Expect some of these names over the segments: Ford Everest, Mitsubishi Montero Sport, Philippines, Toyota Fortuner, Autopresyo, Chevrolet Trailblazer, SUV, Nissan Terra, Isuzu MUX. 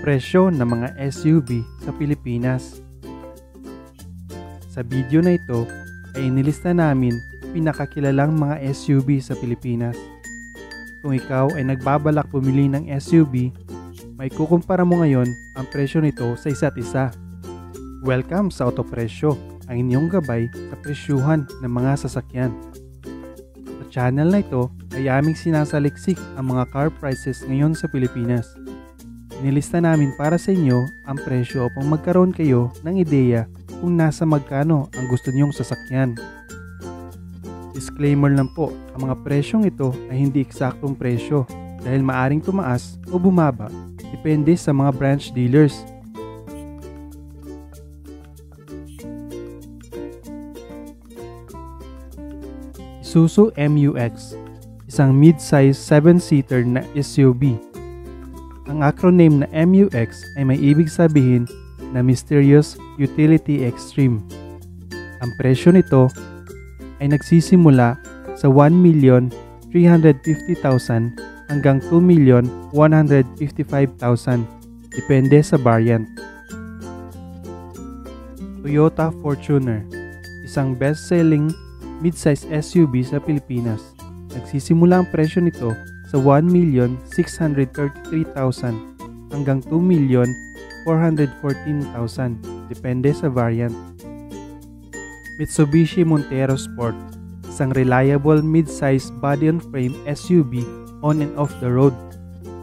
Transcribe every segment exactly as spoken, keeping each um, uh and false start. Presyo ng mga S U V sa Pilipinas. Sa video na ito ay inilista namin pinakakilalang mga S U V sa Pilipinas. Kung ikaw ay nagbabalak bumili ng S U V, may kukumpara mo ngayon ang presyo nito sa isa't isa. Welcome sa Autopresyo, ang inyong gabay sa presyuhan ng mga sasakyan. Sa channel na ito ay aming sinasaliksik ang mga car prices ngayon sa Pilipinas. Inilista namin para sa inyo ang presyo upang magkaroon kayo ng ideya kung nasa magkano ang gusto niyong sasakyan. Disclaimer lang po, ang mga presyong ito ay hindi eksaktong presyo dahil maaring tumaas o bumaba depende sa mga branch dealers. Isuzu M U X, isang mid-size seven-seater na S U V. Ang acronym na M U X ay may ibig sabihin na Mysterious Utility Extreme. Ang presyo nito ay nagsisimula sa one milyon three hundred fifty thousand hanggang two milyon one hundred fifty-five thousand depende sa variant. Toyota Fortuner, isang best-selling mid-size S U V sa Pilipinas. Nagsisimula ang presyo nito sa one milyon six hundred thirty-three thousand hanggang two milyon four hundred fourteen thousand depende sa variant. Mitsubishi Montero Sport, isang reliable mid-size body-on-frame S U V on and off the road.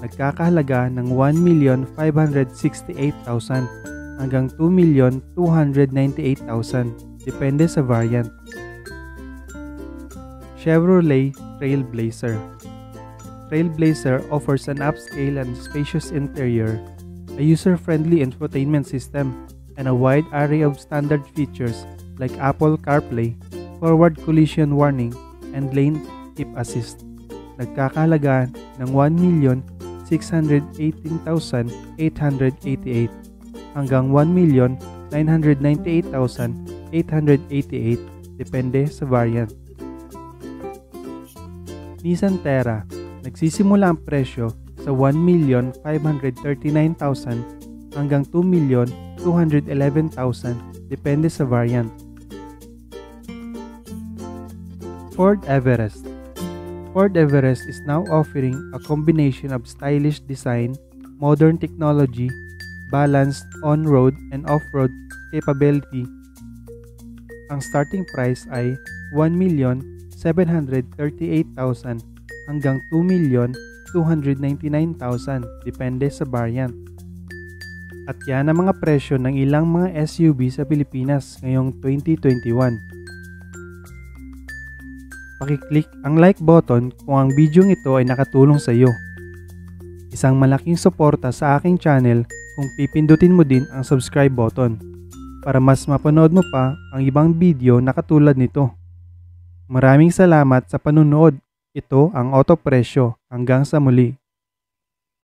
Nagkakahalaga ng one milyon five hundred sixty-eight thousand hanggang two milyon two hundred ninety-eight thousand depende sa variant. Chevrolet Trailblazer. Trailblazer offers an upscale and spacious interior, a user-friendly infotainment system, and a wide array of standard features like Apple CarPlay, forward collision warning, and lane keep assist. Nagkakahalaga ng one milyon six hundred eighteen thousand eight hundred eighty-eight hanggang one milyon nine hundred ninety-eight thousand eight hundred eighty-eight depende sa variant. Nissan Terra, nagsisimula ang presyo sa one milyon five hundred thirty-nine thousand hanggang two milyon two hundred eleven thousand depende sa variant. Ford Everest. Ford Everest is now offering a combination of stylish design, modern technology, balanced on-road and off-road capability. Ang starting price ay one milyon seven hundred thirty-eight thousand hanggang two milyon two hundred ninety-nine thousand depende sa variant. At yan ang mga presyo ng ilang mga S U V sa Pilipinas ngayong twenty twenty-one. Pakiclick ang like button kung ang video ito ay nakatulong sa iyo. Isang malaking suporta sa aking channel kung pipindutin mo din ang subscribe button para mas mapanood mo pa ang ibang video na katulad nito. Maraming salamat sa panunood. Ito ang Autopresyo. Hanggang sa muli.